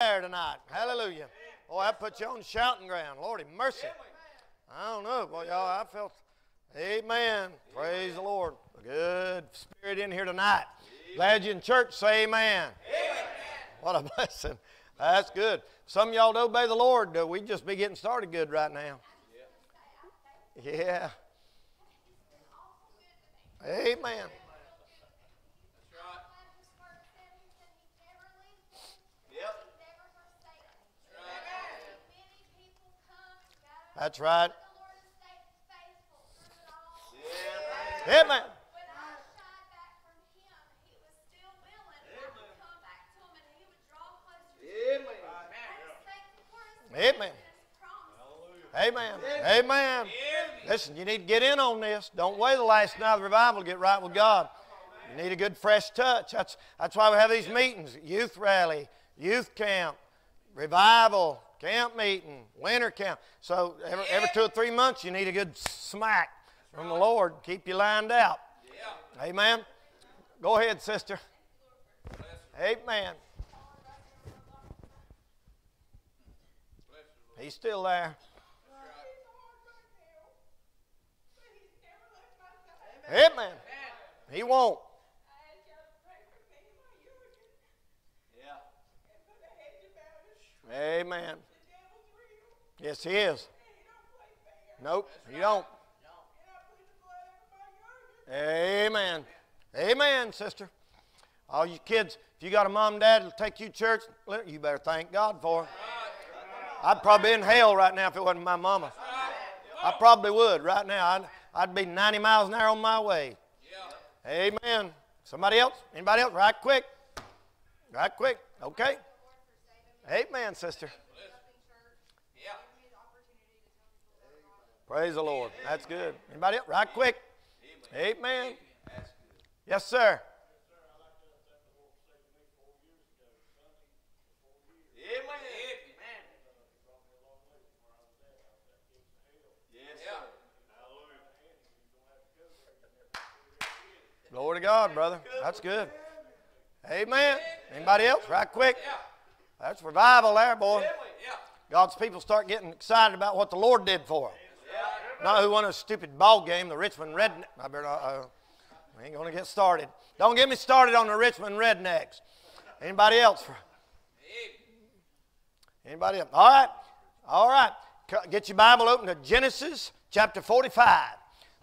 there tonight. Hallelujah. Boy, that put you on shouting ground. Lord have mercy. I don't know. Boy, y'all, I felt, amen. Praise the Lord. A good spirit in here tonight. Glad you're in church. Say amen. What a blessing. That's good. Some of y'all to obey the Lord. We just be getting started good right now. Yeah. Amen. That's right. Yeah, man. When I shied back from him, he was still willing. I would come back to him and he would draw closer. Yeah, man. Amen. Amen. Amen. Listen, you need to get in on this. Don't wait the last night of the revival to get right with God. You need a good fresh touch. That's why we have these meetings. Youth rally, youth camp, revival, camp meeting, winter camp. So every 2 or 3 months you need a good smack from the Lord. Keep you lined out. Amen. Go ahead, sister. Amen. He's still there. Amen. He won't. Amen. Yes, he is. Nope, he don't. Amen. Amen, sister. All you kids, if you got a mom and dad that'll take you to church, you better thank God for it. I'd probably be in hell right now if it wasn't my mama. I probably would right now. I'd be 90 miles an hour on my way. Yeah. Amen. Somebody else? Anybody else? Right quick. Right quick. Okay. Amen, sister. Yeah. Praise the Lord. That's good. Anybody else? Right quick. Amen. Yes, sir. Glory to God, brother. That's good. Amen. Anybody else? Right quick. That's revival there, boy. God's people start getting excited about what the Lord did for them. Not who won a stupid ball game, the Richmond Rednecks. I better not, I ain't going to get started. Don't get me started on the Richmond Rednecks. Anybody else? Anybody else? All right. All right. Get your Bible open to Genesis chapter 45.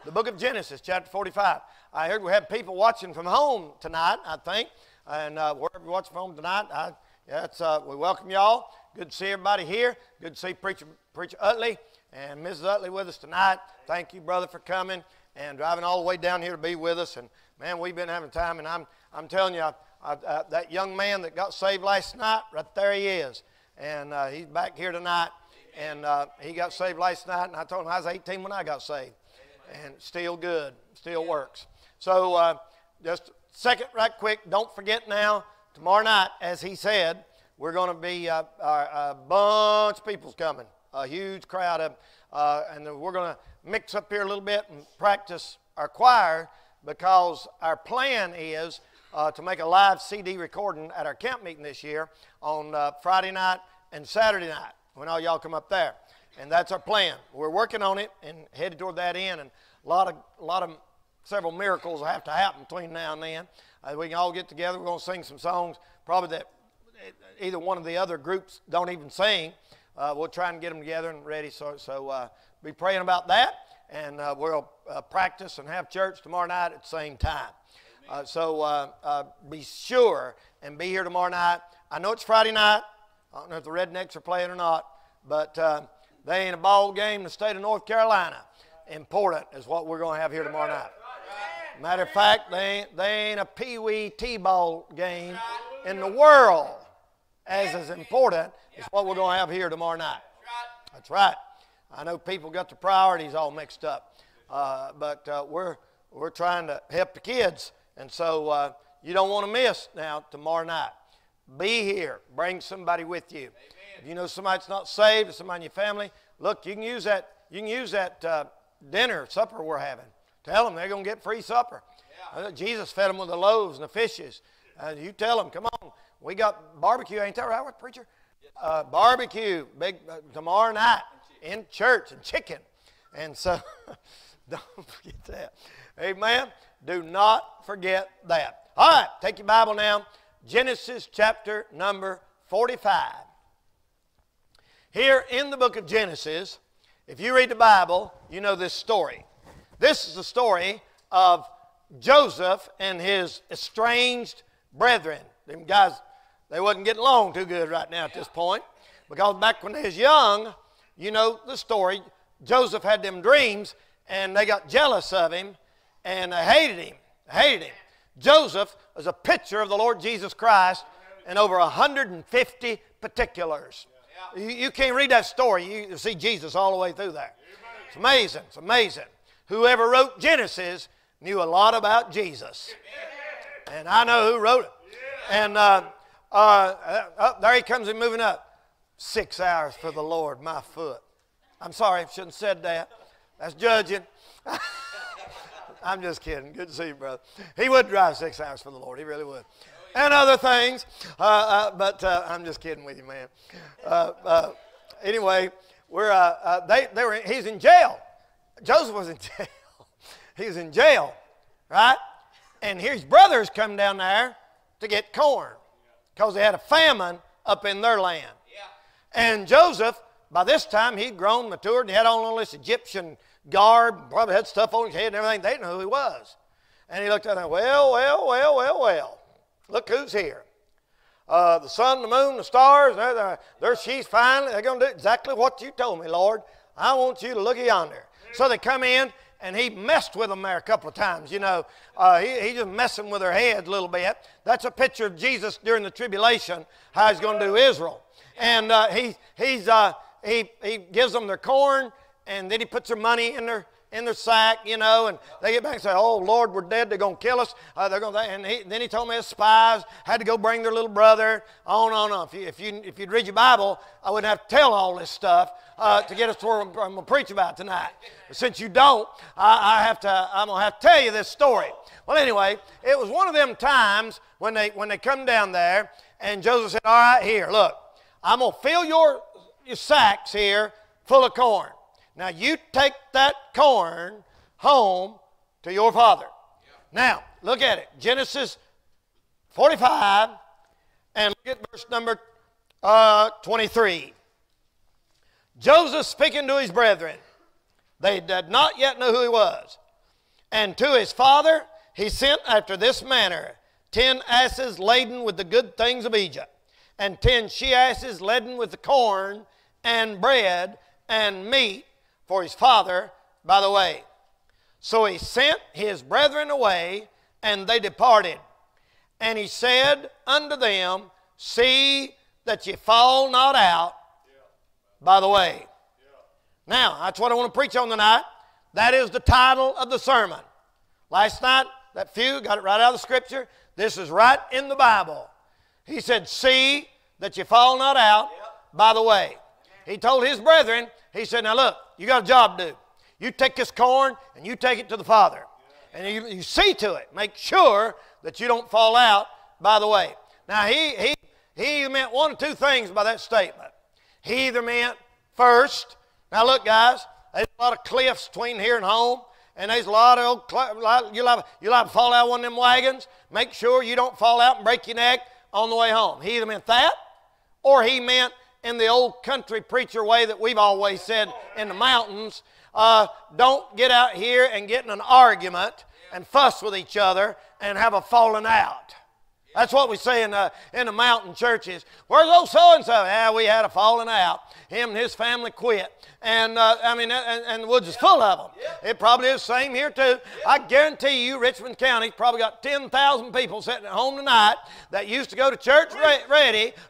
The book of Genesis chapter 45. I heard we have people watching from home tonight, I think. And wherever you're watching from home tonight, we welcome y'all. Good to see everybody here. Good to see Preacher Utley and Mrs. Utley with us tonight. Thank you, brother, for coming and driving all the way down here to be with us. And, man, we've been having time. And I'm telling you, that young man that got saved last night, right there he is. And he's back here tonight. And he got saved last night. And I told him I was 18 when I got saved. And still good. Still works. So just a second right quick. Don't forget now, tomorrow night, as he said, we're going to be a bunch of people's coming. A huge crowd of and we're going to mix up here a little bit and practice our choir because our plan is to make a live CD recording at our camp meeting this year on Friday night and Saturday night when all y'all come up there. And that's our plan. We're working on it and headed toward that end. And a lot of several miracles will have to happen between now and then. We can all get together. We're going to sing some songs probably that either one of the other groups don't even sing. We'll try and get them together and ready. So be praying about that. And we'll practice and have church tomorrow night at the same time. So be sure and be here tomorrow night. I know it's Friday night. I don't know if the Rednecks are playing or not. But they ain't a ball game in the state of North Carolina. Important is what we're going to have here tomorrow night. Matter of fact, they ain't a peewee t-ball game in the world as important as what we're going to have here tomorrow night. That's right. I know people got the priorities all mixed up, but we're trying to help the kids, and so you don't want to miss now tomorrow night. Be here. Bring somebody with you. If you know somebody's not saved, or somebody in your family, look, you can use that. You can use that dinner, supper we're having. Tell them they're going to get free supper. Yeah. Jesus fed them with the loaves and the fishes. You tell them, come on, we got barbecue. Ain't that right, preacher? barbecue big tomorrow night in church and chicken. And so don't forget that. Amen. Do not forget that. All right, take your Bible now. Genesis chapter number 45. Here in the book of Genesis, if you read the Bible, you know this story. This is the story of Joseph and his estranged brethren. Them guys, they wasn't getting along too good right now at this point, because back when they was young, you know the story. Joseph had them dreams, and they got jealous of him, and they hated him. They hated him. Joseph was a picture of the Lord Jesus Christ in over 150 particulars. You can't read that story. You see Jesus all the way through there. It's amazing. It's amazing. Whoever wrote Genesis knew a lot about Jesus. And I know who wrote it. And there he comes and moving up. 6 hours for the Lord, my foot. I'm sorry, I shouldn't have said that. That's judging. I'm just kidding. Good to see you, brother. He would drive 6 hours for the Lord. He really would. And other things. But I'm just kidding with you, man. Anyway, he's in jail. Joseph was in jail. He was in jail, right? And his brothers come down there to get corn because they had a famine up in their land. And Joseph, by this time, he'd grown, matured, and he had on all this Egyptian garb, probably had stuff on his head and everything. They didn't know who he was. And he looked at them, well, well, well, well, well. Look who's here. The sun, the moon, the stars, there she's finally. They're going to do exactly what you told me, Lord. I want you to look yonder. So they come in, and he messed with them there a couple of times, you know. He just messing with their heads a little bit. That's a picture of Jesus during the tribulation, how he's going to do Israel. And he gives them their corn, and then he puts their money in their sack, you know, and they get back and say, oh, Lord, we're dead. They're going to kill us. Then he told me his spies had to go bring their little brother, on, on. If you'd read your Bible, I wouldn't have to tell all this stuff to get us to where I'm going to preach about tonight. But since you don't, I'm going to have to tell you this story. Well, anyway, it was one of them times when they come down there, and Joseph said, all right, here, look, I'm going to fill your sacks here full of corn. Now, you take that corn home to your father. Yep. Now, look at it. Genesis 45, and look at verse number 23. Joseph speaking to his brethren. They did not yet know who he was. And to his father he sent after this manner, 10 asses laden with the good things of Egypt, and 10 she asses laden with the corn and bread and meat for his father by the way. So he sent his brethren away, and they departed. And he said unto them, see that ye fall not out by the way. Now, that's what I want to preach on tonight. That is the title of the sermon. Last night, that few got it right out of the Scripture. This is right in the Bible. He said, see that ye fall not out by the way. He told his brethren, he said, now look, you got a job to do. You take this corn and you take it to the Father. And you see to it. Make sure that you don't fall out by the way. Now, he meant one of two things by that statement. He either meant first, now look, guys, there's a lot of cliffs between here and home. And there's a lot of old, you'll have to fall out of one of them wagons. Make sure you don't fall out and break your neck on the way home. He either meant that, or he meant, in the old country preacher way that we've always said in the mountains, don't get out here and get in an argument and fuss with each other and have a falling out. That's what we say in the mountain churches. Where's old so-and-so? Yeah, we had a falling out. Him and his family quit. And, and the woods is full of them. It probably is the same here, too. I guarantee you Richmond County probably got 10,000 people sitting at home tonight that used to go to church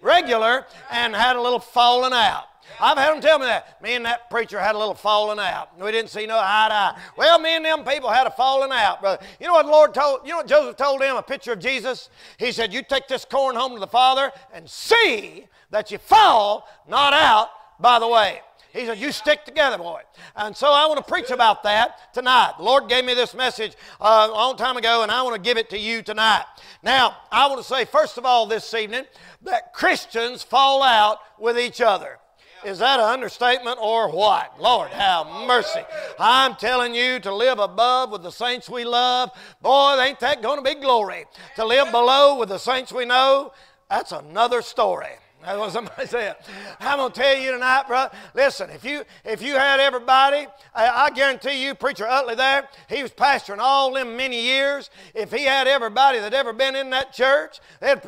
regular and had a little falling out. I've had them tell me that. Me and that preacher had a little falling out. We didn't see no eye to eye. Well, me and them people had a falling out, brother. You know what the Lord told, you know what Joseph told them, a picture of Jesus? He said, you take this corn home to the Father and see that you fall not out by the way. He said, you stick together, boy. And so I want to preach about that tonight. The Lord gave me this message a long time ago, and I want to give it to you tonight. Now, I want to say, first of all, this evening, that Christians fall out with each other. Is that an understatement or what? Lord, have mercy. I'm telling you, to live above with the saints we love, boy, ain't that going to be glory. To live below with the saints we know, that's another story. That's what somebody said. I'm going to tell you tonight, brother, listen, if you had everybody, I guarantee you, Preacher Utley there, he was pastoring all them many years. If he had everybody that ever been in that church,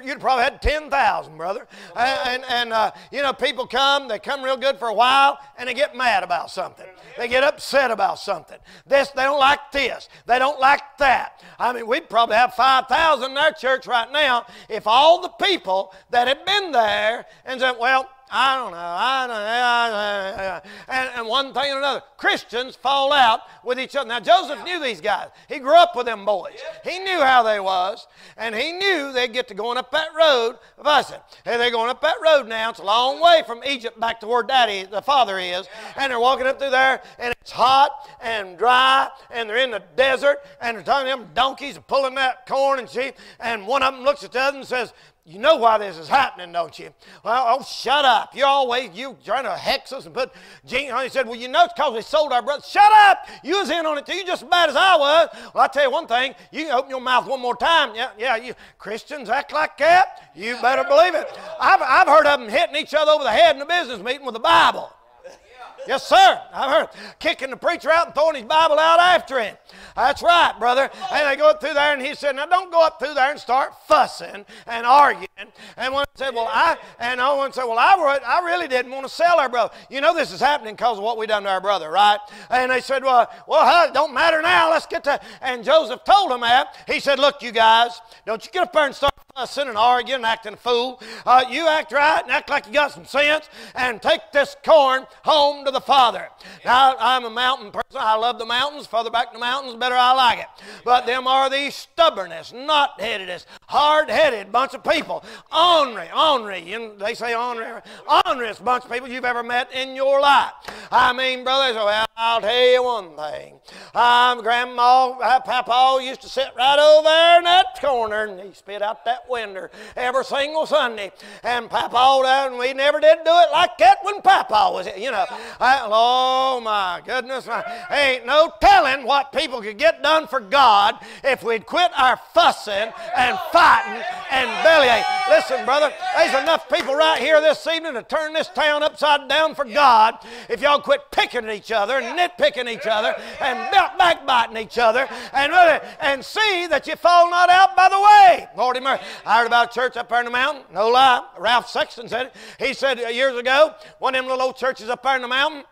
you'd probably had 10,000, brother. You know, people come, they come real good for a while, and they get mad about something. They get upset about something. They don't like this. They don't like that. I mean, we'd probably have 5,000 in our church right now if all the people that had been there and said, well, I don't know, and one thing and another. Christians fall out with each other. Now, Joseph knew these guys. He grew up with them boys. He knew how they was, and he knew they'd get to going up that road of us. Hey, they're going up that road now. It's a long way from Egypt back to where Daddy, the father, is, and they're walking up through there, and it's hot and dry, and they're in the desert, and they're talking to them donkeys pulling that corn and sheep, and one of them looks at the other and says, you know why this is happening, don't you? Well, oh, shut up. You're always trying to hex us and put Gene on. He said, well, you know it's because we sold our brother. Shut up. You was in on it too. You're just as bad as I was. Well, I tell you one thing. You can open your mouth one more time. Yeah, you Christians act like that. You better believe it. I've heard of them hitting each other over the head in a business meeting with a Bible. Yes, sir. I've heard kicking the preacher out and throwing his Bible out after him. That's right, brother. And they go up through there, and he said, now don't go up through there and start fussing and arguing. And one said, well, I really didn't want to sell our brother. You know this is happening because of what we done to our brother, right? And they said, well, it don't matter now. Let's get to. And Joseph told him that. He said, look, you guys, don't you get up there and start fussing and arguing and acting a fool. You act right and act like you got some sense and take this corn home to the Father. Now, I'm a mountain person. I love the mountains. Further back in the mountains, the better I like it. But them are the stubbornest, knot-headedest, hard-headed bunch of people. Ornery. You know, they say ornery. Orneriest bunch of people you've ever met in your life. I mean, brothers, well, I'll tell you one thing. Papa used to sit right over there in that corner, and he spit out that winder every single Sunday. And Papa, and we never did do it like that when Papa was, you know. Oh, my goodness. Ain't no telling what people could get done for God if we'd quit our fussing and fighting and bellyache. Listen, brother, there's enough people right here this evening to turn this town upside down for God if y'all quit picking at each other and nitpicking each other and backbiting each other and see that you fall not out by the way. Lord have mercy. I heard about a church up there in the mountain. No lie. Ralph Sexton said it. He said years ago, one of them little old churches up there in the mountain,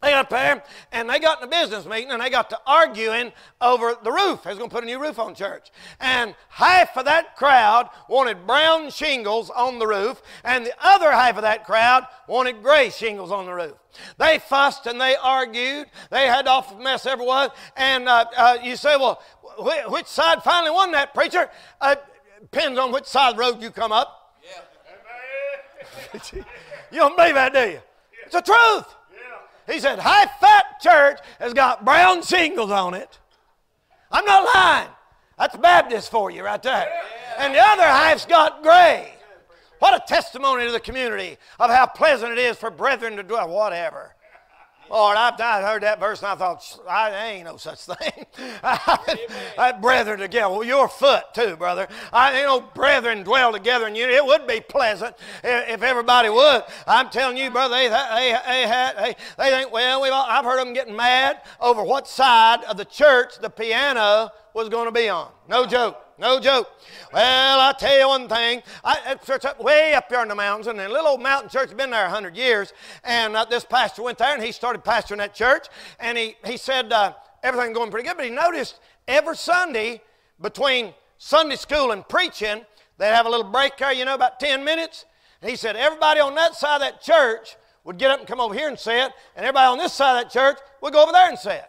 they got up there, and they got in a business meeting, and they got to arguing over the roof. They was going to put a new roof on church. And half of that crowd wanted brown shingles on the roof, and the other half of that crowd wanted gray shingles on the roof. They fussed and they argued. They had off the mess ever was. And you say, well, which side finally won that, preacher? Depends on which side of the road you come up. Yeah. You don't believe that, do you? Yeah. It's the truth. He said, high-fat church has got brown shingles on it. I'm not lying. That's Baptist for you right there. Yeah. And the other half's got gray. What a testimony to the community of how pleasant it is for brethren to dwell. Whatever. Lord, I heard that verse and I thought, I ain't no such thing. Brethren together. Well, your foot too, brother. Ain't no brethren dwell together in unity. It would be pleasant if everybody would. I'm telling you, brother, they think, well, I've heard them getting mad over what side of the church the piano was going to be on. No joke. No joke. Well, I tell you one thing. Church up way up here in the mountains, and a little old mountain church had been there 100 years, and this pastor went there, and he started pastoring that church, and he said everything going pretty good, but he noticed every Sunday between Sunday school and preaching, they'd have a little break there, you know, about 10 minutes, and he said everybody on that side of that church would get up and come over here and sit, and everybody on this side of that church would go over there and sit.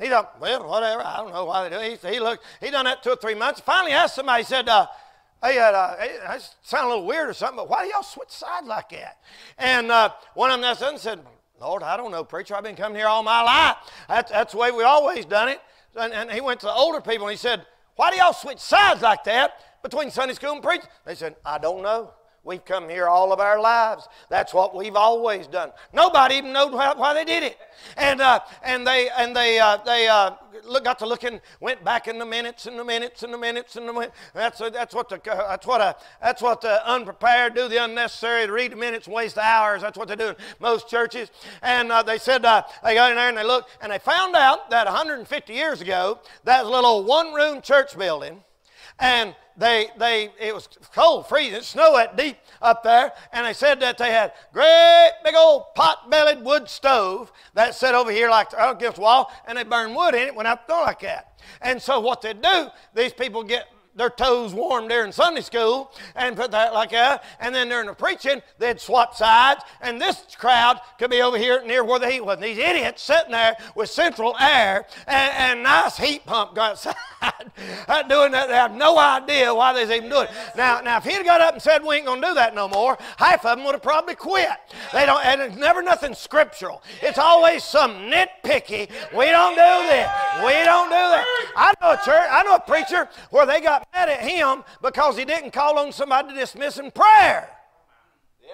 He thought, well, whatever, I don't know why they do it. He done that 2 or 3 months. Finally asked somebody, he said, hey, I sound a little weird or something, but why do y'all switch sides like that? And one of them said, Lord, I don't know, preacher. I've been coming here all my life. That's the way we always done it. And he went to the older people and he said, why do y'all switch sides like that between Sunday school and preaching? They said, I don't know. We've come here all of our lives. That's what we've always done. Nobody even knows why they did it. And they got to looking, went back in the minutes and the minutes and the minutes and the minutes. That's what the unprepared do, the unnecessary, to read the minutes and waste the hours. That's what they do in most churches. And they said they got in there and they looked and they found out that 150 years ago that little one-room church building. And it was cold, freezing, snow that deep up there. And they said that they had great big old pot-bellied wood stove that set over here like against the wall, and they burned wood in it, went out the door like that. And so what they do, these people get their toes warm during Sunday school and put that like that. And then during the preaching, they'd swap sides. And this crowd could be over here near where the heat was. And these idiots sitting there with central air and nice heat pump outside doing that. They have no idea why they even do it. Now, if he'd got up and said, we ain't going to do that no more, half of them would have probably quit. They don't, and it's never nothing scriptural. It's always some nitpicky, we don't do this, we don't do that. I know a preacher where they got mad at him because he didn't call on somebody to dismiss in prayer. Yeah.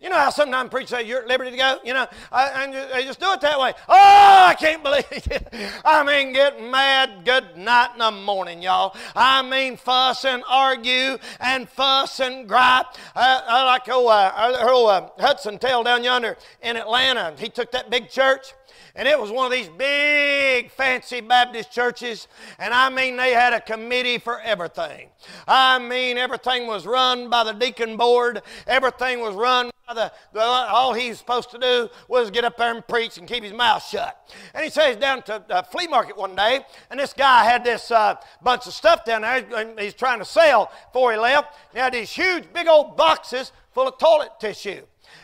You know how sometimes preachers say, you're at liberty to go, you know, and they just do it that way. Oh, I can't believe it. I mean, get mad good night in the morning, y'all. I mean, fuss and argue and fuss and gripe. Like Hudson Tail down yonder in Atlanta. He took that big church. And it was one of these big, fancy Baptist churches. And I mean, they had a committee for everything. I mean, everything was run by the deacon board. Everything was run by all he was supposed to do was get up there and preach and keep his mouth shut. And he says down to the flea market one day, and this guy had this bunch of stuff down there he's trying to sell before he left. And he had these huge, big old boxes full of toilet tissue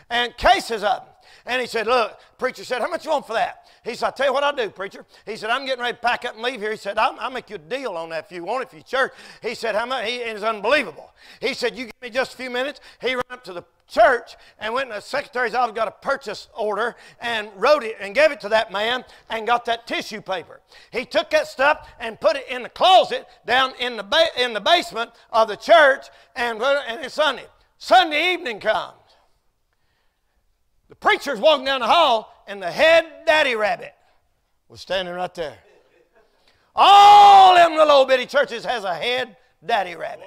and cases of them. And he said, look, preacher said, how much you want for that? He said, I'll tell you what I'll do, preacher. He said, I'm getting ready to pack up and leave here. He said, I'll make you a deal on that if you want, if you church. He said, how much? It was unbelievable. He said, you give me just a few minutes. He ran up to the church and went to the secretary's office, got a purchase order, and wrote it and gave it to that man and got that tissue paper. He took that stuff and put it in the closet down in the basement of the church, and it's Sunday. Sunday evening comes. The preacher's walking down the hall, and the head daddy rabbit was standing right there. All them little old bitty churches has a head daddy rabbit.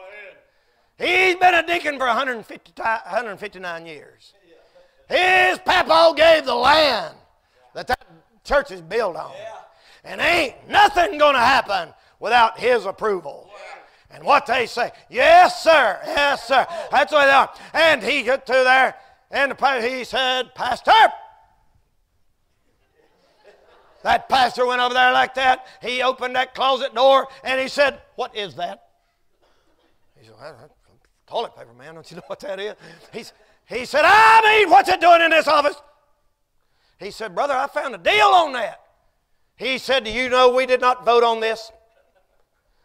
He's been a deacon for 159 years. His papaw gave the land that church is built on. And ain't nothing going to happen without his approval. And what they say, yes, sir, yes, sir. That's the way they are. And he got to there. And he said, Pastor. That pastor went over there like that. He opened that closet door, and he said, what is that? He said, well, toilet paper, man. Don't you know what that is? He said, I mean, what's it doing in this office? He said, brother, I found a deal on that. He said, do you know we did not vote on this?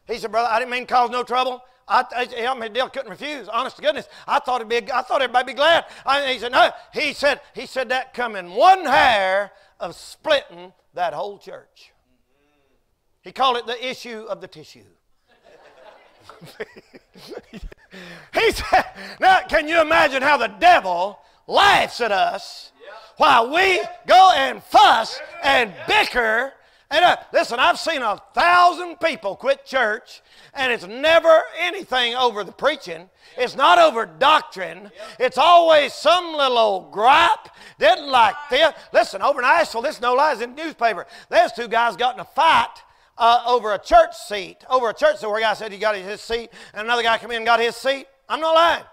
He said, brother, I didn't mean to cause no trouble. I mean, Dale couldn't refuse. Honest to goodness, I thought everybody'd be glad. He said, no. He said that come in one hair of splitting that whole church. He called it the issue of the tissue. He said, now can you imagine how the devil laughs at us while we go and fuss and bicker? And listen, I've seen 1,000 people quit church, and it's never anything over the preaching. It's not over doctrine. Yep. It's always some little old gripe. Didn't like this. Listen, over in Asheville, this no lies in the newspaper. There's two guys got in a fight over a church seat. Over a church seat where a guy said he got his seat, and another guy came in and got his seat. I'm not lying.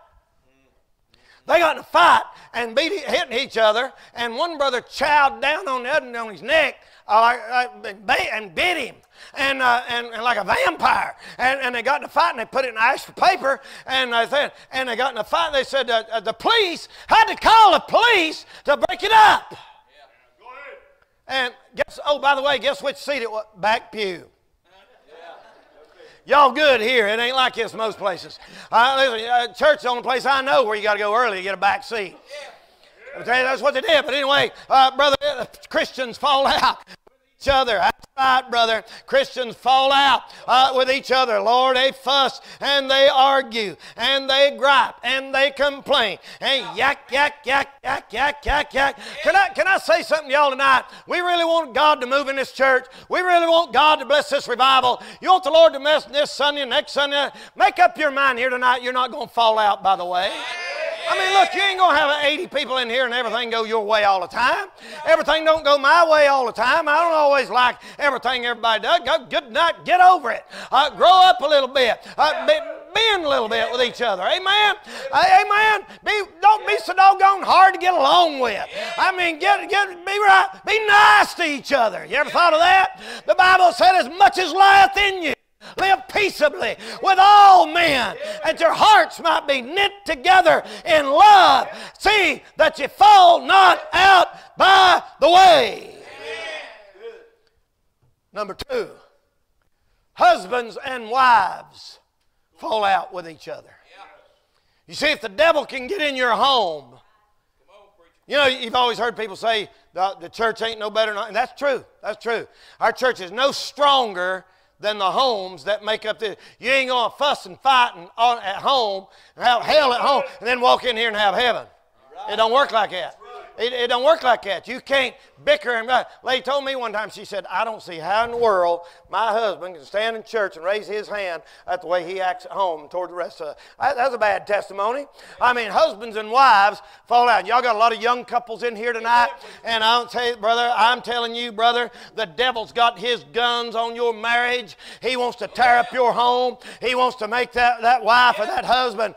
They got in a fight and hitting each other, and one brother chowed down on the other on his neck and bit him, and like a vampire. And they got in a fight, and they put it in ash for paper, and they got in a fight. They said the police had to call the police to break it up. Yeah. Go ahead. And by the way, guess which seat it was? Back pew. Y'all good here. It ain't like this most places. Church is the only place I know where you got to go early to get a back seat. That's what they did. But anyway, brother, Christians fall out with each other. That's right, brother. Christians fall out with each other. Lord, they fuss and they argue and they gripe and they complain and yak, yak, yak, yak, yak, yak, yak. Can I say something to y'all tonight? We really want God to move in this church. We really want God to bless this revival. You want the Lord to mess this Sunday and next Sunday. Make up your mind here tonight. You're not going to fall out, by the way. I mean, look, you ain't going to have 80 people in here and everything go your way all the time. Everything don't go my way all the time. I don't always like everything everybody does. Good night. Get over it. Grow up a little bit. Bend a little bit with each other. Amen? Amen? Don't be so doggone hard to get along with. I mean, be right. Be nice to each other. You ever thought of that? The Bible said, as much as lieth in you, live peaceably with all men, that your hearts might be knit together in love. See that you fall not out by the way. Amen. Number two, husbands and wives fall out with each other. You see, if the devil can get in your home, you know, you've always heard people say the church ain't no better. And that's true. That's true. Our church is no stronger than the homes that make up this. You ain't going to fuss and fight and at home and have hell at home and then walk in here and have heaven. Right. It don't work like that. Right. It don't work like that. You can't bicker and right. Lady told me one time, she said, I don't see how in the world my husband can stand in church and raise his hand at the way he acts at home toward the rest of us. That's a bad testimony. I mean, husbands and wives fall out. Y'all got a lot of young couples in here tonight, and I'll tell you, brother, I'm telling you, brother, the devil's got his guns on your marriage. He wants to tear up your home. He wants to make that wife or that husband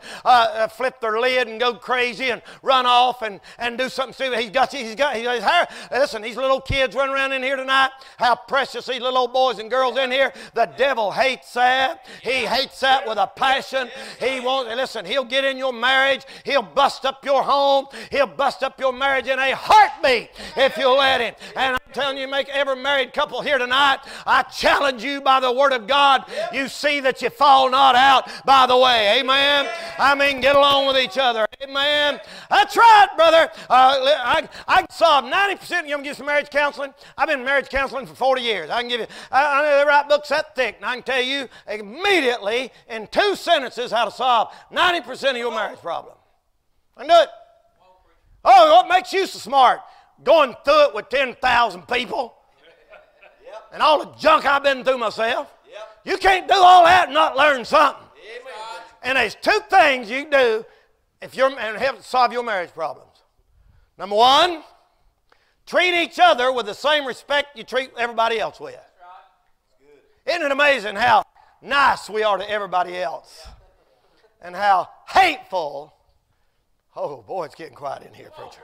flip their lid and go crazy and run off and do something stupid. He's got his hair. Listen, these little kids running around in here tonight, how precious these little old boys and girls in here. The devil hates that. He hates that with a passion. He won't, listen, he'll get in your marriage. He'll bust up your home. He'll bust up your marriage in a heartbeat if you'll let him. And I'm telling you, make every married couple here tonight, I challenge you by the Word of God, you see that you fall not out by the way. Amen? I mean, get along with each other. Amen? That's right, brother. I saw 90% of you. Give some marriage counseling. I've been marriage counseling for 40 years. I can give you, I know they write books that thick, and I can tell you immediately in 2 sentences how to solve 90% of your marriage problem. I can do it. Oh, what makes you so smart? Going through it with 10,000 people and all the junk I've been through myself. You can't do all that and not learn something. And there's 2 things you do if you're and help solve your marriage problems. Number one, treat each other with the same respect you treat everybody else with. Isn't it amazing how nice we are to everybody else? And how hateful. Oh, boy, it's getting quiet in here, preacher.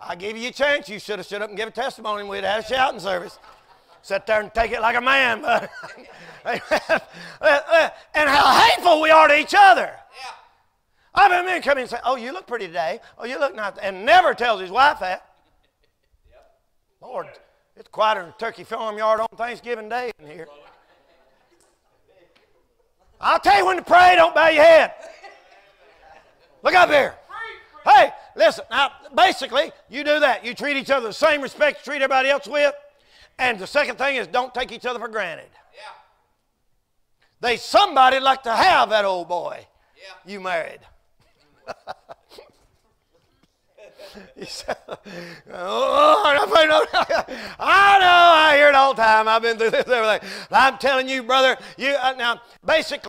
I gave you a chance. You should have stood up and given testimony, and we'd have had a shouting service. Sit there and take it like a man. But and how hateful we are to each other. I mean, come in and say, oh, you look pretty today. Oh, you look nice. And never tells his wife that. Lord, it's quieter than Turkey Farmyard on Thanksgiving Day in here. I'll tell you when to pray, don't bow your head. Look up here. Hey, listen, now, basically, you do that. You treat each other the same respect you treat everybody else with. And the second thing is don't take each other for granted. Yeah. There's somebody like to have that old boy you married. He said, oh, I know, I hear it all the time. I've been through this, everything. I'm telling you, brother, you now, basically,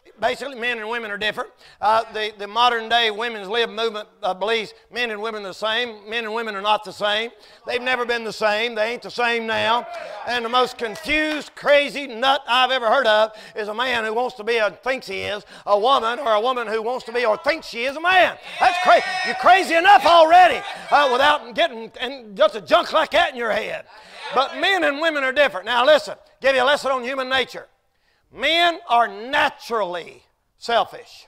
men and women are different. The modern-day women's lib movement believes men and women are the same. Men and women are not the same. They've never been the same. They ain't the same now. And the most confused, crazy nut I've ever heard of is a man who wants to be or thinks he is a woman, or a woman who wants to be or thinks she is a man. That's crazy. You're crazy enough already. Without getting and just a junk like that in your head. But men and women are different. Now listen, give you a lesson on human nature. Men are naturally selfish.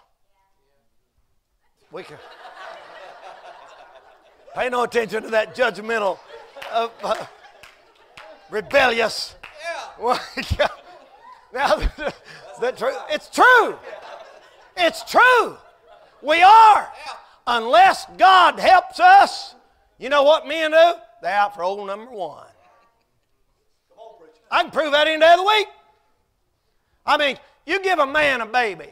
We can pay no attention to that judgmental, rebellious. Now, the truth. It's true. It's true. We are. Unless God helps us, You know what men do? They're out for old number one. Come on, preacher. I can prove that any day of the week. I mean, you give a man a baby.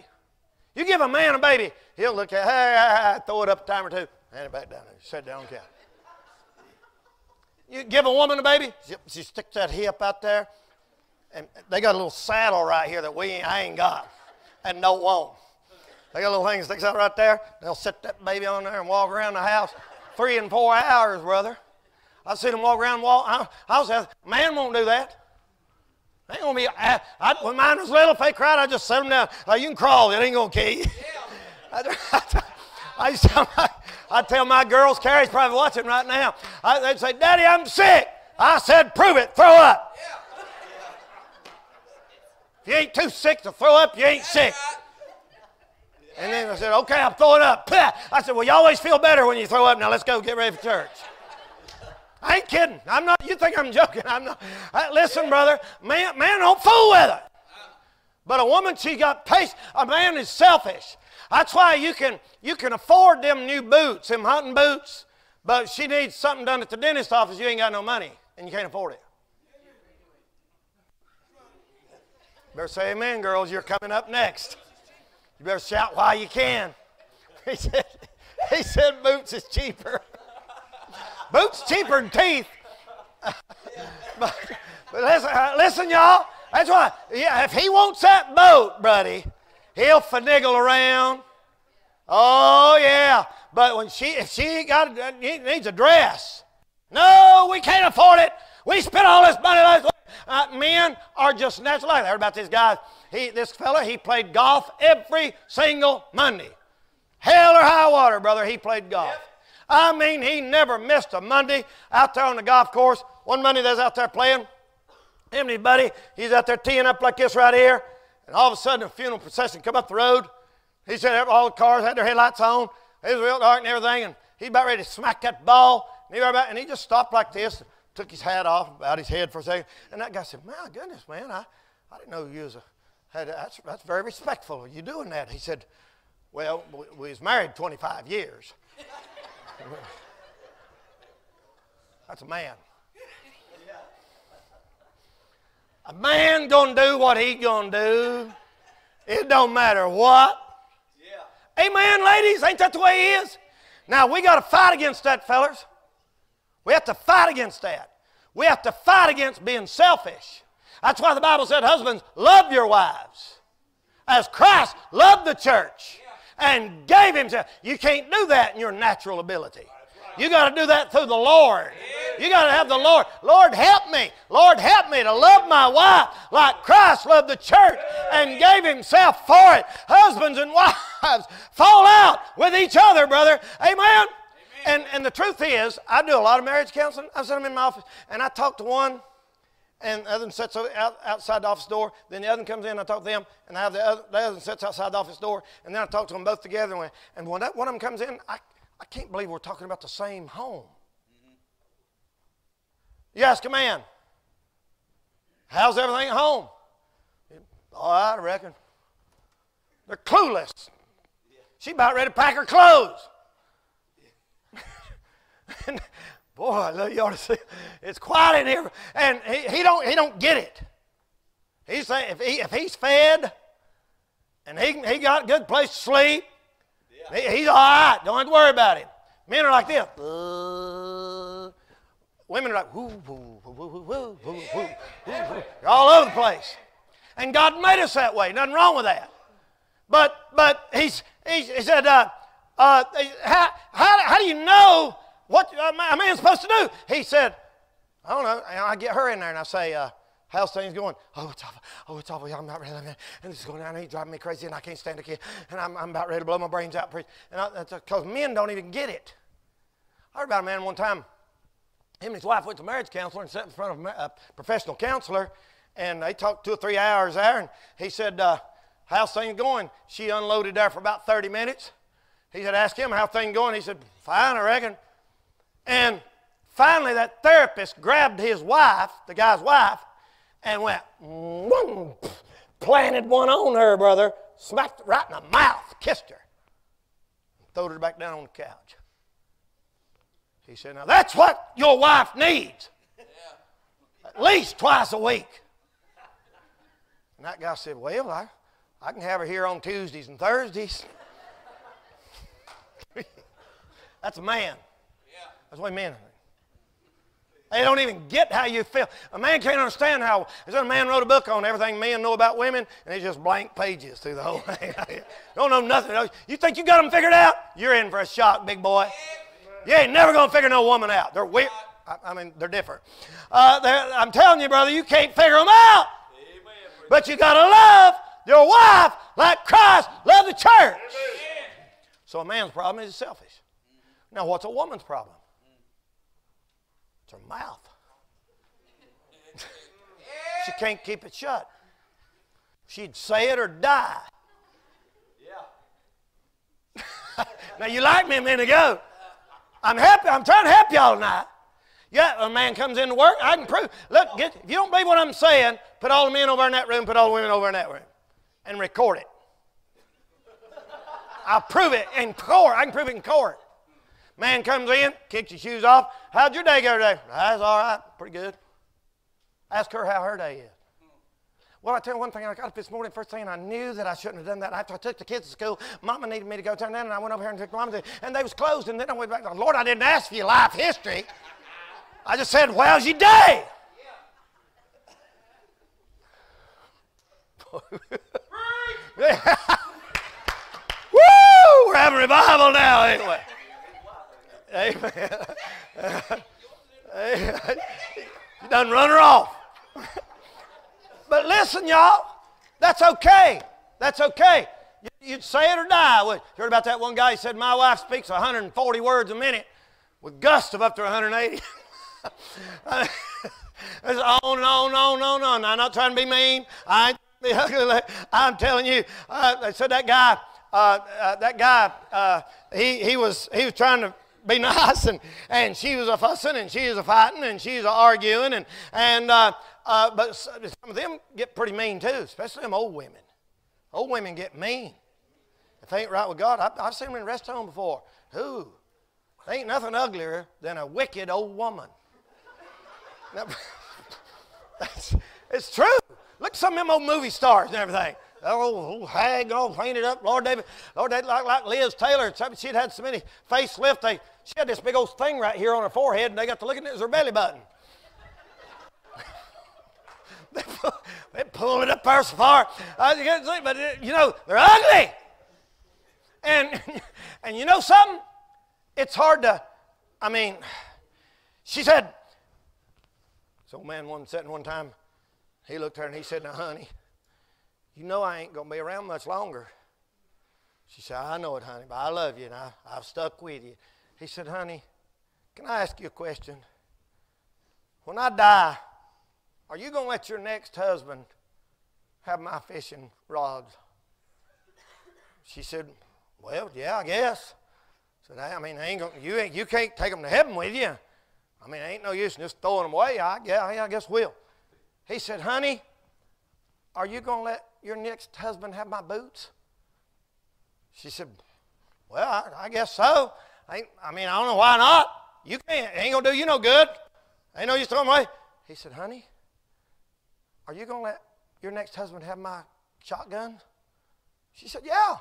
You give a man a baby, he'll look at it, hey, throw it up a time or two, hand it back down there, sit down on the couch. You give a woman a baby, she sticks that hip out there, and they got a little saddle right here that I ain't got, and no won't. They got a little thing that sticks out right there, they'll sit that baby on there and walk around the house 3 and 4 hours, brother. I've seen them walk around and walk. I was asking, man won't do that. They ain't gonna be, when mine was little, if they cried, I just set them down. You can crawl, it ain't gonna kill you. Yeah. I tell my girls, Carrie's probably watching right now, they'd say, Daddy, I'm sick. I said, prove it, throw up. Yeah. If you ain't too sick to throw up, you ain't sick. Yeah. And then I said, okay, I'm throwing up. I said, well, you always feel better when you throw up. Now let's go get ready for church. I ain't kidding. I'm not. You think I'm joking? I'm not. Listen, brother. Man don't fool with it. But a woman, she got patience. A man is selfish. That's why you can afford them new boots, them hunting boots. But she needs something done at the dentist office. You ain't got no money, and you can't afford it. You better say amen, girls. You're coming up next. You better shout while you can. He said boots is cheaper. Boots cheaper than teeth. but listen, y'all. That's why. Yeah, if he wants that boat, buddy, he'll finagle around. Oh yeah. But when he needs a dress. No, we can't afford it. We spent all this money. Men are just natural. I heard about this guy. This fella played golf every single Monday. Hell or high water, brother. He played golf. Yep. I mean, he never missed a Monday out there on the golf course. One Monday they was out there playing. Him and his buddy, he's out there teeing up like this right here. And all of a sudden, a funeral procession come up the road. He said all the cars had their headlights on. It was real dark and everything. And he's about ready to smack that ball. And he just stopped like this, took his hat off, bowed his head for a second. And that guy said, my goodness, man, I didn't know you was that's very respectful. You doing that? He said, well, we was married 25 years. That's a man. A man gonna do what he gonna do. It don't matter what. Yeah. Amen, ladies. Ain't that the way he is? Now we gotta fight against that, fellas. We have to fight against that. We have to fight against being selfish. That's why the Bible said, husbands, love your wives as Christ loved the church. Yeah. And gave himself. You can't do that in your natural ability. You got to do that through the Lord. You got to have the Lord. Lord, help me. Lord, help me to love my wife like Christ loved the church and gave himself for it. Husbands and wives, fall out with each other, brother. Amen? And the truth is, I do a lot of marriage counseling. I sit them in my office, and I talk to one, and the other one sits outside the office door. Then the other one comes in, I talk to them, and I have the other one sits outside the office door, and then I talk to them both together. And when that one of them comes in, I can't believe we're talking about the same home. Mm-hmm. You ask a man, how's everything at home? All right, I reckon. They're clueless. Yeah. She about ready to pack her clothes. Yeah. And, boy, you ought to see. It's quiet in here, and he don't get it. He's saying if he's fed, and he got a good place to sleep, yeah. He's all right. Don't have to worry about him. Men are like this. Women are like woo woo woo woo woo woo woo. They're all over the place, and God made us that way. Nothing wrong with that. But he said, how do you know what a man's supposed to do? He said, I don't know. And I get her in there and I say, how's things going? Oh, it's awful. Oh, it's awful. I'm about ready. And this is going down. He's driving me crazy and I can't stand a kid. And I'm about ready to blow my brains out. And because men don't even get it. I heard about a man one time. Him and his wife went to marriage counselor and sat in front of a professional counselor. And they talked 2 or 3 hours there. And he said, how's things going? She unloaded there for about 30 minutes. He said, ask him how things going. He said, fine, I reckon. And finally, that therapist grabbed his wife, the guy's wife, and went, boom, planted one on her, brother, smacked right in the mouth, kissed her, and threw her back down on the couch. He said, now that's what your wife needs. At least twice a week. And that guy said, well, I can have her here on Tuesdays and Thursdays. That's a man. That's the way men are. They don't even get how you feel. A man can't understand how. There's a man wrote a book on everything men know about women, and it's just blank pages through the whole thing. Don't know nothing. You think you got them figured out? You're in for a shock, big boy. You ain't never going to figure no woman out. They're weird. I mean, they're different. I'm telling you, brother, you can't figure them out. But you got to love your wife like Christ loved the church. So a man's problem is selfish. Now, what's a woman's problem? Her mouth. She can't keep it shut. She'd say it or die. Yeah. Now you liked me a minute ago. I'm happy. I'm trying to help y'all tonight. Yeah, a man comes into work. I can prove. Look, if you don't believe what I'm saying, put all the men over in that room, put all the women over in that room, and record it. I'll prove it in court. I can prove it in court. Man comes in, kicks his shoes off. How'd your day go today? That's all right, pretty good. Ask her how her day is. Well, I tell you one thing, I got up this morning, first thing I knew that I shouldn't have done that. After I took the kids to school, Mama needed me to go turn down, and I went over here and took Mama, and they was closed, and then I went back. Lord, I didn't ask for your life history. I just said, how's your day? Yeah. Woo! We're having revival now, anyway. Amen. You done run her off. But listen, y'all, that's okay. That's okay. You'd say it or die. You heard about that one guy? He said, my wife speaks 140 words a minute with gusts of up to 180. It's on. I'm not trying to be mean. I'm telling you. I said that guy. He was trying to be nice, and she was a fussing, and she was a fighting, and she was a arguing, but some of them get pretty mean too, especially them old women. Old women get mean if they ain't right with God. I've seen them in a rest home before. Who? There ain't nothing uglier than a wicked old woman. Now, it's true. Look at some of them old movie stars and everything. That old hag all painted up. Lord David like Liz Taylor. She'd had so many facelifts. She had this big old thing right here on her forehead, and they got to look at it as her belly button. They pull it up there so far. You can't see, but you know, they're ugly. And you know something? It's hard to, I mean, she said, this old man one sitting one time, he looked at her and he said, now, honey, you know I ain't going to be around much longer. She said, I know it, honey, but I love you, and I've stuck with you. He said, honey, can I ask you a question? When I die, are you going to let your next husband have my fishing rods? She said, well, yeah, I guess. I said, I mean, you can't take them to heaven with you. I mean, ain't no use in just throwing them away. I guess we'll. He said, honey, are you going to let your next husband have my boots? She said, well, I guess so. I don't know why not. You can't. It ain't going to do you no good. Ain't no use throwing them away. He said, honey, are you going to let your next husband have my shotgun? She said, yeah.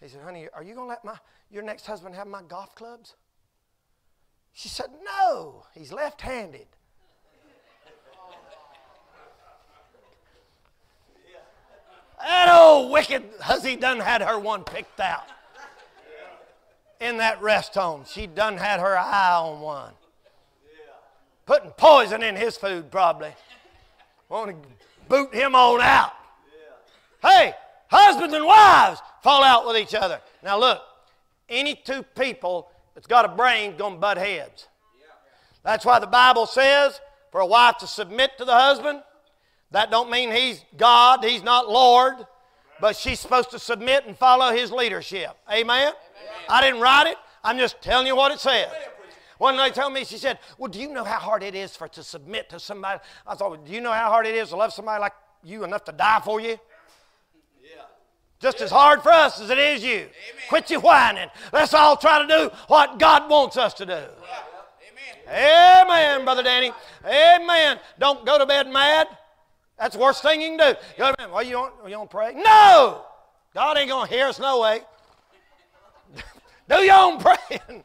He said, honey, are you going to let your next husband have my golf clubs? She said, no. He's left-handed. That old wicked hussy done had her one picked out in that rest home. She done had her eye on one. Putting poison in his food probably. Want to boot him on out. Hey, husbands and wives fall out with each other. Now look, any two people that's got a brain going to butt heads. That's why the Bible says for a wife to submit to the husband. That don't mean he's God, he's not Lord, but she's supposed to submit and follow his leadership. Amen? Amen. I didn't write it. I'm just telling you what it says. One lady told me, she said, well, do you know how hard it is to submit to somebody? I thought, well, do you know how hard it is to love somebody like you enough to die for you? Yeah. Just as hard for us as it is you. Amen. Quit your whining. Let's all try to do what God wants us to do. Right. Amen. Amen, Brother Danny. Amen. Don't go to bed mad. That's the worst thing you can do. Go to bed. Well, you don't pray? No! God ain't going to hear us no way. Do your own praying.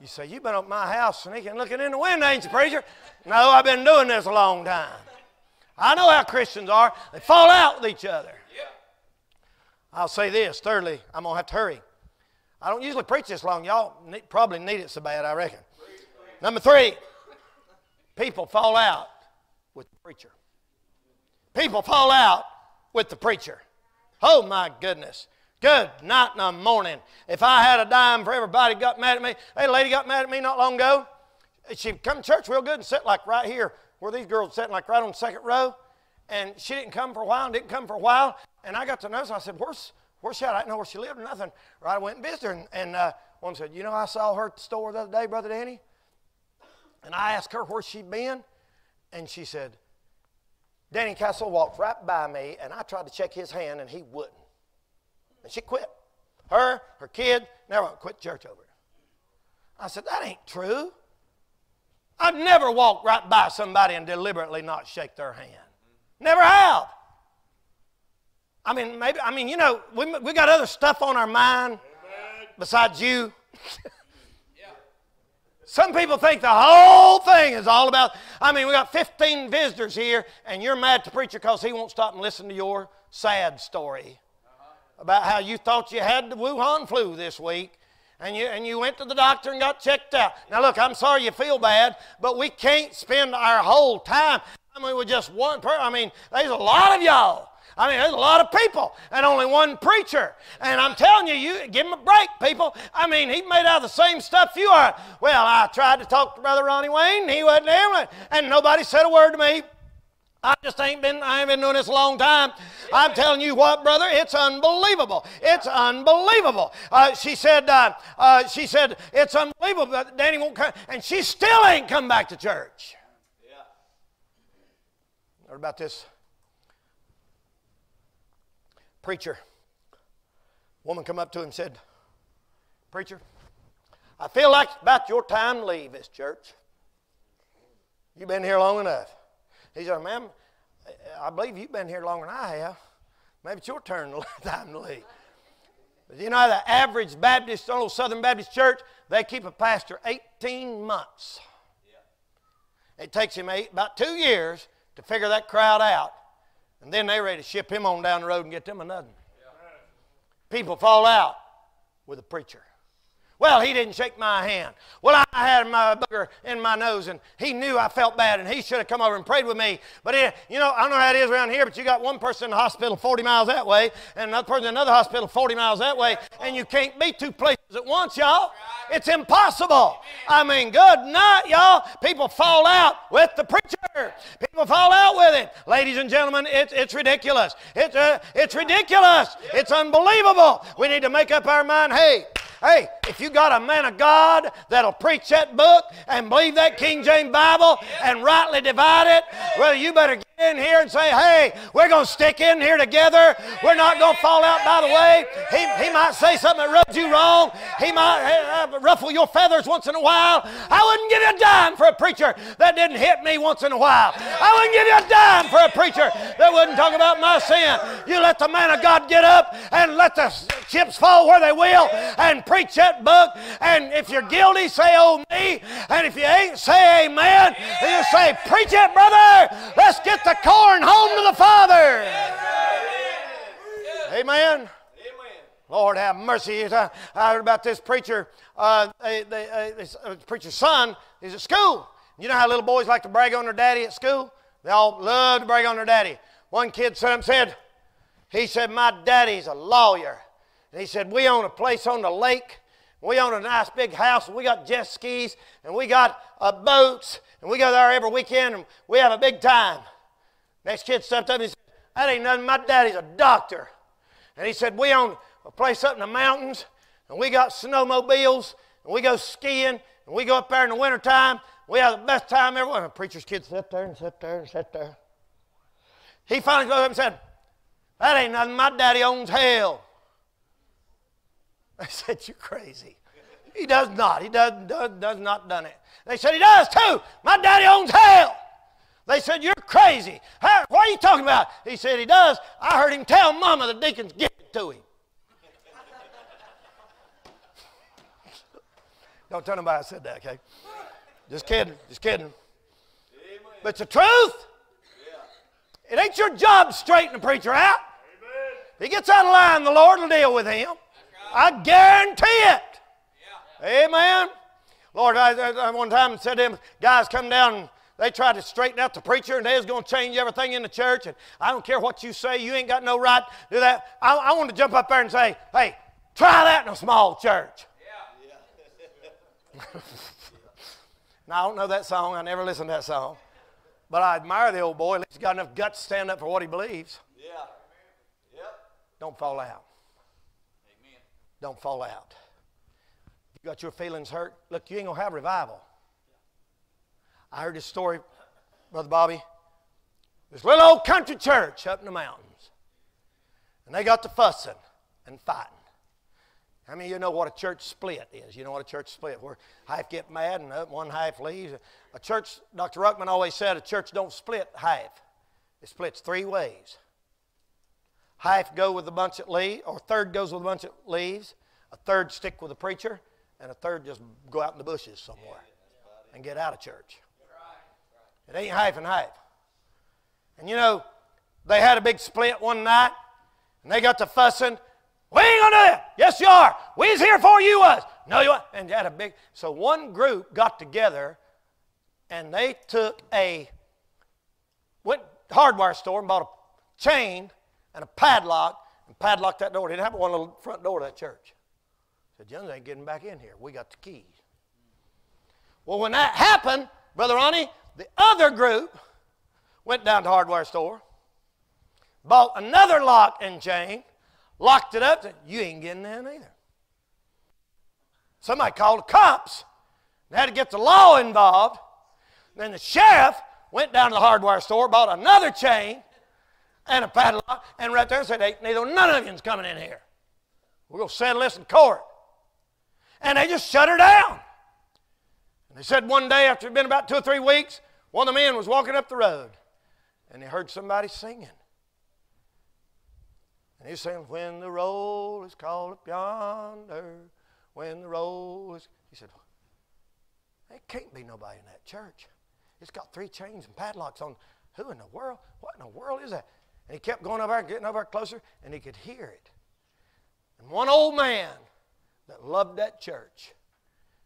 You say, you've been up at my house sneaking looking in the window, ain't you, preacher? No, I've been doing this a long time. I know how Christians are. They fall out with each other. Yeah. I'll say this, thirdly, I'm going to have to hurry. I don't usually preach this long. Y'all probably need it so bad, I reckon. Number three, people fall out with the preacher. People fall out with the preacher. Oh, my goodness. Good night and the morning. If I had a dime for everybody got mad at me. Hey, a lady got mad at me not long ago. She'd come to church real good and sit like right here where these girls sitting like right on the second row. And she didn't come for a while and didn't come for a while. And I got to notice, I said, where's she at? I didn't know where she lived or nothing. Right, I went and visited her. And one said, you know, I saw her at the store the other day, Brother Danny. And I asked her where she'd been. And she said, Danny Castle walked right by me, and I tried to shake his hand, and he wouldn't. And she quit. Her kid, never quit church over it. I said, that ain't true. I've never walked right by somebody and deliberately not shake their hand. Never have. I mean, maybe, I mean, you know, we got other stuff on our mind. Amen. Besides you. Some people think the whole thing is all about, I mean, we got 15 visitors here, and you're mad at the preacher because he won't stop and listen to your sad story about how you thought you had the Wuhan flu this week, and you went to the doctor and got checked out. Now, look, I'm sorry you feel bad, but we can't spend our whole time. I mean, with just one person. I mean, there's a lot of y'all. I mean, there's a lot of people and only one preacher. And I'm telling you, you give him a break, people. I mean, he's made out of the same stuff you are. Well, I tried to talk to Brother Ronnie Wayne, and he wasn't there, and nobody said a word to me. I ain't been doing this a long time. I'm telling you what, brother, it's unbelievable. It's unbelievable. She said, it's unbelievable, but Danny won't come. And she still ain't come back to church. Yeah. Heard about this? Preacher, woman come up to him and said, preacher, I feel like it's about your time to leave this church. You've been here long enough. He said, ma'am, I believe you've been here longer than I have. Maybe it's your turn time to leave. But you know how the average Baptist, old Southern Baptist church, they keep a pastor 18 months. Yeah. It takes him about 2 years to figure that crowd out. And then they're ready to ship him on down the road and get them another. Yeah. People fall out with a preacher. Well, he didn't shake my hand. Well, I had my booger in my nose, and he knew I felt bad, and he should have come over and prayed with me. But, it, you know, I don't know how it is around here, but you got one person in the hospital 40 miles that way and another person in another hospital 40 miles that way, and you can't be two places at once, y'all. It's impossible. I mean, good night, y'all. People fall out with the preacher. People fall out with him. Ladies and gentlemen, it's ridiculous. It's ridiculous. It's unbelievable. We need to make up our mind, hey, if you got a man of God that'll preach that book and believe that King James Bible and rightly divide it, well, you better get in here and say, hey, we're going to stick in here together. We're not going to fall out by the way. He might say something that rubbed you wrong. He might ruffle your feathers once in a while. I wouldn't give you a dime for a preacher that didn't hit me once in a while. I wouldn't give you a dime for a preacher that wouldn't talk about my sin. You let the man of God get up and let the chips fall where they will and preach that book, and if you're guilty, say, oh me, and if you ain't, say amen, and you say, preach it, brother, let's get the corn home to the Father. Amen. Lord, have mercy. I heard about this preacher, preacher's son, he's at school. You know how little boys like to brag on their daddy at school? They all love to brag on their daddy. One kid said, he said, my daddy's a lawyer. And he said, we own a place on the lake. We own a nice big house. And we got jet skis. And we got boats. And we go there every weekend. And we have a big time. Next kid stepped up and he said, that ain't nothing. My daddy's a doctor. And he said, we own a place up in the mountains. And we got snowmobiles. And we go skiing. And we go up there in the wintertime. We have the best time ever. And the preacher's kid sat there and sat there and sat there. He finally goes up and said, That ain't nothing. My daddy owns hell. They said, you're crazy. He does not. He does not done it. They said, he does too. My daddy owns hell. They said, you're crazy. How, what are you talking about? He said, he does. I heard him tell Mama the deacon's giving it to him. Don't tell nobody I said that, okay? Just kidding. Just kidding. Amen. But it's the truth. Yeah. It ain't your job to straighten the preacher out. Amen. If he gets out of line, the Lord will deal with him. I guarantee it. Yeah. Amen. Lord, I one time said to them, guys come down and they tried to straighten out the preacher and they was going to change everything in the church. And I don't care what you say. You ain't got no right to do that. I want to jump up there and say, hey, try that in a small church. Yeah. Yeah. Now, I don't know that song. I never listened to that song. But I admire the old boy. At least he's got enough guts to stand up for what he believes. Yeah. Yep. Don't fall out. Don't fall out. You got your feelings hurt. Look, you ain't going to have revival. I heard this story, Brother Bobby. This little old country church up in the mountains. And they got to fussing and fighting. How many of you know what a church split is? You know what a church split, where half get mad and one half leaves. A church, Dr. Ruckman always said, a church don't split half. It splits three ways. Half go with a bunch that leaves, or a third goes with a bunch that leaves, a third stick with the preacher, and a third just go out in the bushes somewhere and get out of church. It ain't half and half. And you know, they had a big split one night, and they got to fussing. We ain't gonna do it. Yes, you are. We was here for you was. No, you weren't. And they had a big. So one group got together, and they took a went to the hardware store and bought a chain and a padlock, and padlocked that door. They didn't have one little front door to that church. I said, Jones ain't getting back in here. We got the keys. Well, when that happened, Brother Ronnie, the other group went down to the hardware store, bought another lock and chain, locked it up, said, you ain't getting in either. Somebody called the cops. They had to get the law involved. Then the sheriff went down to the hardware store, bought another chain, and a padlock, and right there and said, hey, neither none of you's coming in here. We're going to settle this in court. And they just shut her down. And they said one day, after it had been about 2 or 3 weeks, one of the men was walking up the road, and he heard somebody singing. And he was saying, when the roll is called up yonder, when the roll is... He said, there can't be nobody in that church. It's got 3 chains and padlocks on. Who in the world? What in the world is that? And he kept going over and getting over closer, and he could hear it. And one old man that loved that church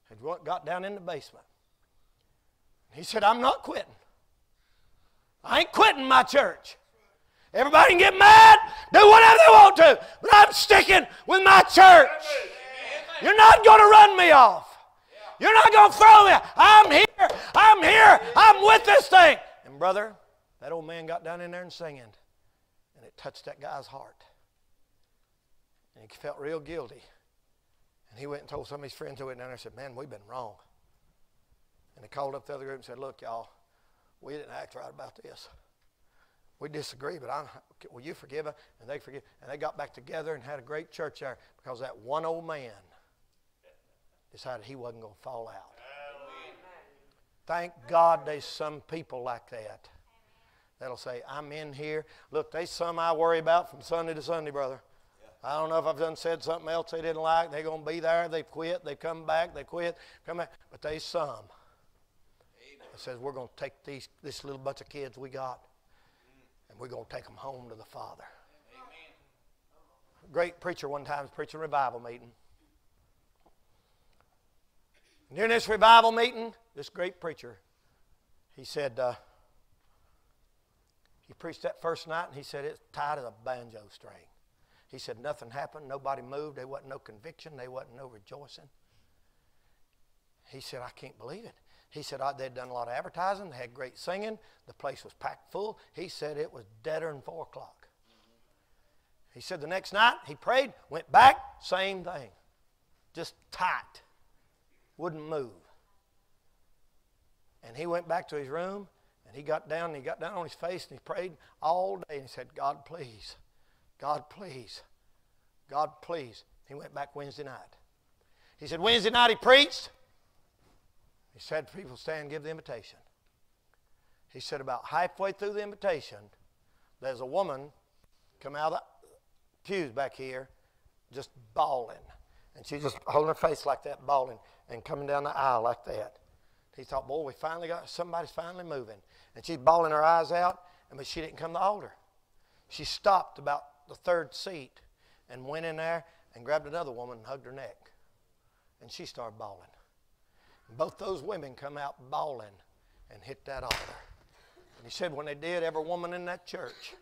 had got down in the basement. He said, I'm not quitting. I ain't quitting my church. Everybody can get mad, do whatever they want to, but I'm sticking with my church. You're not going to run me off. You're not going to throw me. I'm here. I'm here. I'm with this thing. And brother, that old man got down in there and singing. And it touched that guy's heart. And he felt real guilty. And he went and told some of his friends who went down there and said, man, we've been wrong. And they called up the other group and said, look, y'all, we didn't act right about this. We disagree, but will you forgive us? And they forgive. And they got back together and had a great church there because that one old man decided he wasn't going to fall out. Thank God there's some people like that. That'll say, I'm in here. Look, there's some I worry about from Sunday to Sunday, brother. Yeah. I don't know if I've done said something else they didn't like. They're going to be there. They've quit. They've come back. They quit. Come back. But there's some. Amen. It says, we're going to take this little bunch of kids we got, and we're going to take them home to the Father. Amen. A great preacher one time was preaching a revival meeting. And during this revival meeting, this great preacher, he said... He preached that first night, and he said, it's tight as a banjo string. He said, nothing happened. Nobody moved. There wasn't no conviction. There wasn't no rejoicing. He said, I can't believe it. He said, they'd done a lot of advertising. They had great singing. The place was packed full. He said, it was deader than 4 o'clock. He said, the next night, he prayed, went back, same thing. Just tight. Wouldn't move. And he went back to his room. He got down on his face and he prayed all day and he said, God, please God, please. God, please. He went back Wednesday night. He said, Wednesday night he preached. He said, people stand and give the invitation. He said, about halfway through the invitation, there's a woman come out of the pews back here just bawling. And she's just holding her face like that, bawling, and coming down the aisle like that. He thought, boy, we finally got, somebody's finally moving. And she's bawling her eyes out, but she didn't come to the altar. She stopped about the third seat and went in there and grabbed another woman and hugged her neck. And she started bawling. Both those women come out bawling and hit that altar. And he said when they did, every woman in that church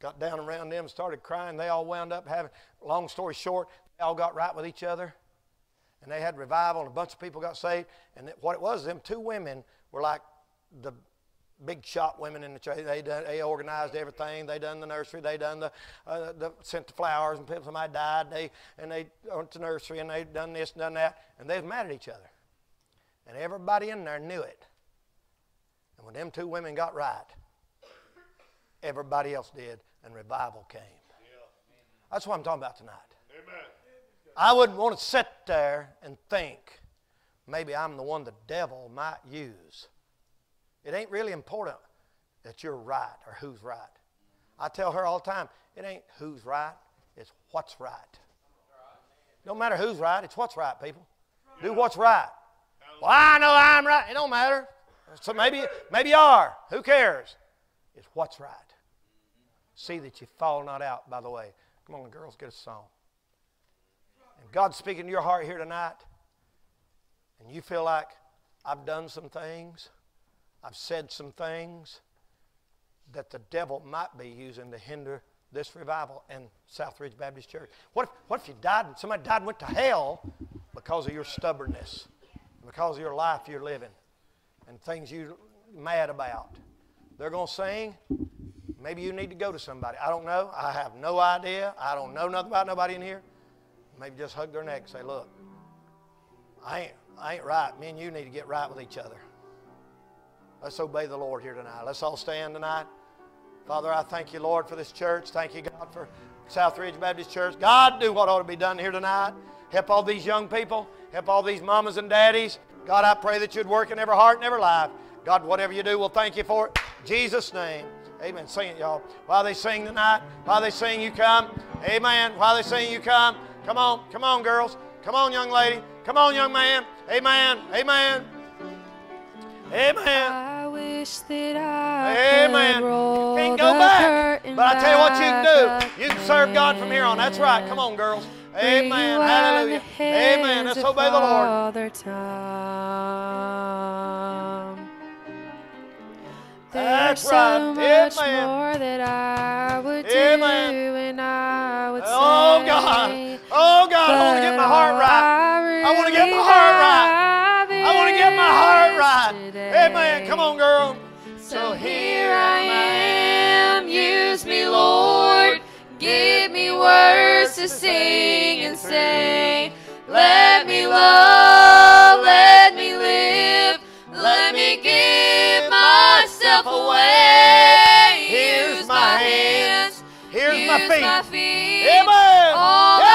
got down around them, started crying. They all wound up having, long story short, they all got right with each other. And they had revival, and a bunch of people got saved. And what it was, them two women were like the big shot women in the church. They organized everything. They done the nursery. They done the sent the flowers, and people, somebody died. They went to the nursery, and they done this and done that. And they was mad at each other. And everybody in there knew it. And when them two women got right, everybody else did, and revival came. That's what I'm talking about tonight. Amen. I wouldn't want to sit there and think, maybe I'm the one the devil might use. It ain't really important that you're right or who's right. I tell her all the time, it ain't who's right, it's what's right. Don't matter who's right, it's what's right, people. Do what's right. Well, I know I'm right. It don't matter. So maybe you are. Who cares? It's what's right. See that you fall not out by the way. Come on, girls, get a song. And God's speaking to your heart here tonight, and you feel like I've done some things, I've said some things that the devil might be using to hinder this revival in Southridge Baptist Church. What if you died and somebody died and went to hell because of your stubbornness? Because of your life you're living and things you're mad about. They're going to sing. Maybe you need to go to somebody. I don't know. I have no idea. I don't know nothing about nobody in here. Maybe just hug their neck and say, look, I ain't right. Me and you need to get right with each other. Let's obey the Lord here tonight. Let's all stand tonight. Father, I thank you, Lord, for this church. Thank you, God, for Southridge Baptist Church. God, do what ought to be done here tonight. Help all these young people. Help all these mamas and daddies. God, I pray that you'd work in every heart and every life. God, whatever you do, we'll thank you for it. In Jesus' name. Amen. Sing it, y'all. While they sing tonight, while they sing, you come. Amen. While they sing, you come. Come on. Come on, girls. Come on, young lady. Come on, young man. Amen. Amen. Amen. I wish that I could roll the curtain back. You can't go back. But I tell you what you can do. You can serve God from here on. That's right. Come on, girls. Amen. Hallelujah. Amen. Let's obey the Lord. Tom. That's right. So much more that I would do and I would say, Oh God, I want to get my heart right. I want to get my heart right. I want to get my heart right. Today. Amen. Come on, girl. So here I am. Use me, Lord. Give me words to sing and say, let me love, let me live, let me give myself away. Here's my hands, here's my feet. Amen. Yeah.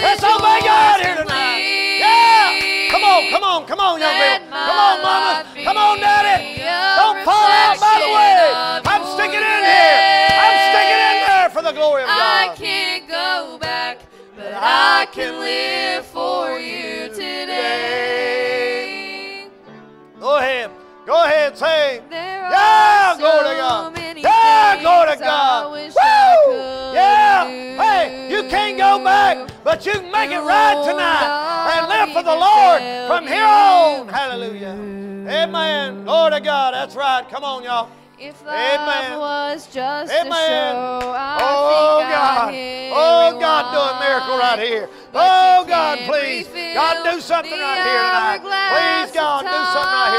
Let's obey God here tonight. Yeah. Come on, come on, come on, young people. Come on, mama. Come on, daddy. Don't fall out by the way. I'm sticking in here. The glory of God. I can't go back, but I can live for you today. Go ahead, sing. Yeah, glory to God. Yeah, glory to God. Woo! Yeah, hey, you can't go back, but you can make it right tonight and live for the Lord from here on. Hallelujah. Amen. Glory to God. That's right. Come on, y'all. If love was just a show, I think God, do a miracle right here. Oh, God, please. God, do something right here tonight. Please, God, do something right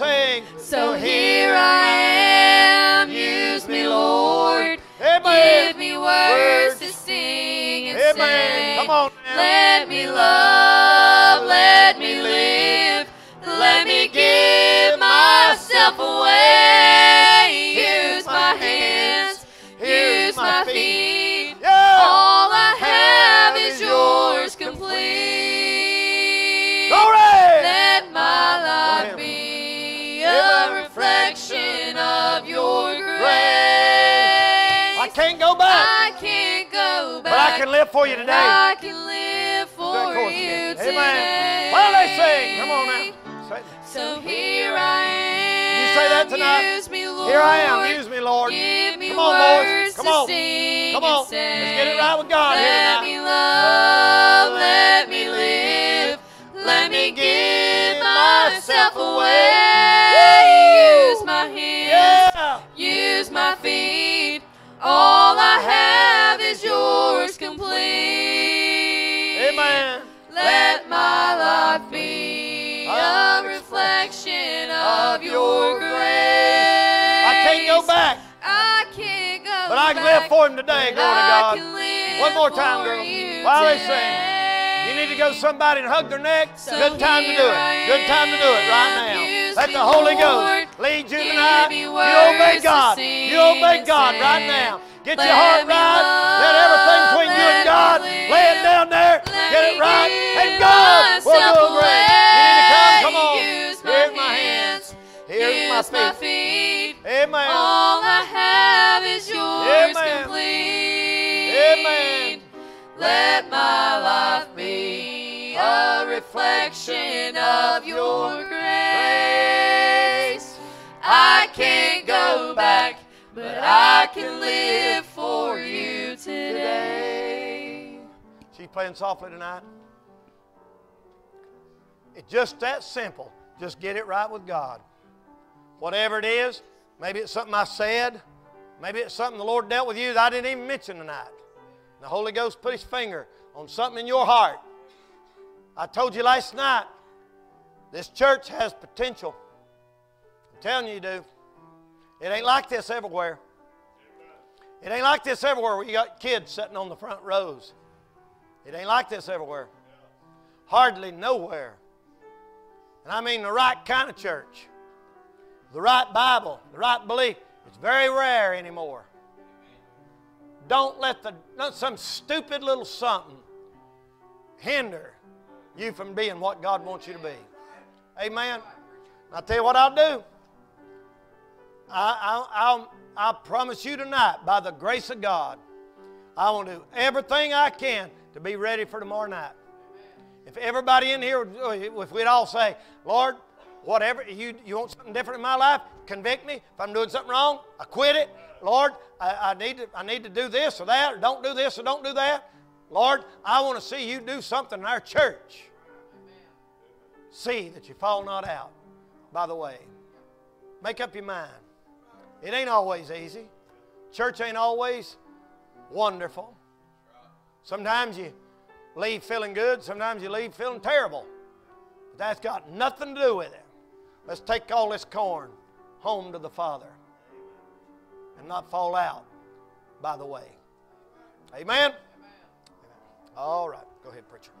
here tonight. Amen. Sing. So here I am. Use me, Lord. Amen. Give me words to sing and say. Come on now. Let me love. Let me live. Let me give myself away. Here's my hands, here's my for you today. I can live for you today. Amen. While they sing, come on now. Say that. So here I am. You say that tonight. Use me, Lord. Here I am. Use me, Lord. Give me words to sing and say. Come on. Let's get it right with God here tonight. Let me love. Let me live. Let me give myself away. Use my hands. Yeah. Use my feet. All I have is yours complete. Amen. Let my life be a reflection of your grace. I can't go back. I can't go back. But I can live for him today, glory to God. One more time, girl. While they sing, you need to go to somebody and hug their neck. So good time to do it. Good time to do it right now. Let the Holy Ghost lead you tonight. You obey God. You obey God right now. Get your heart right. Let everything between you and God, lay it down there. Get it right. And God will do it great. You need to come. Come on. Here's my hands. Here's my feet. Amen. All I have is yours complete. Amen. Let my life be a reflection of your grace. I can't go back, but I can live for you today. She's playing softly tonight. It's just that simple. Just get it right with God. Whatever it is, maybe it's something I said, maybe it's something the Lord dealt with you that I didn't even mention tonight. The Holy Ghost put his finger on something in your heart. I told you last night, this church has potential. I'm telling you, you do. It ain't like this everywhere. It ain't like this everywhere where you got kids sitting on the front rows. It ain't like this everywhere. Hardly nowhere. And I mean the right kind of church. The right Bible, the right belief. It's very rare anymore. Don't let some stupid little something hinder you from being what God wants you to be. Amen. I'll tell you what I'll do. I promise you tonight, by the grace of God, I will do everything I can to be ready for tomorrow night. If everybody in here, if we'd all say, Lord, whatever, you want something different in my life, convict me. If I'm doing something wrong, I quit it. Lord, I need to do this or that, or don't do this or don't do that. Lord, I want to see you do something in our church. See that you fall not out. By the way, make up your mind. It ain't always easy. Church ain't always wonderful. Sometimes you leave feeling good. Sometimes you leave feeling terrible. But that's got nothing to do with it. Let's take all this corn home to the Father and not fall out by the way. Amen? Amen. All right. Go ahead, preacher.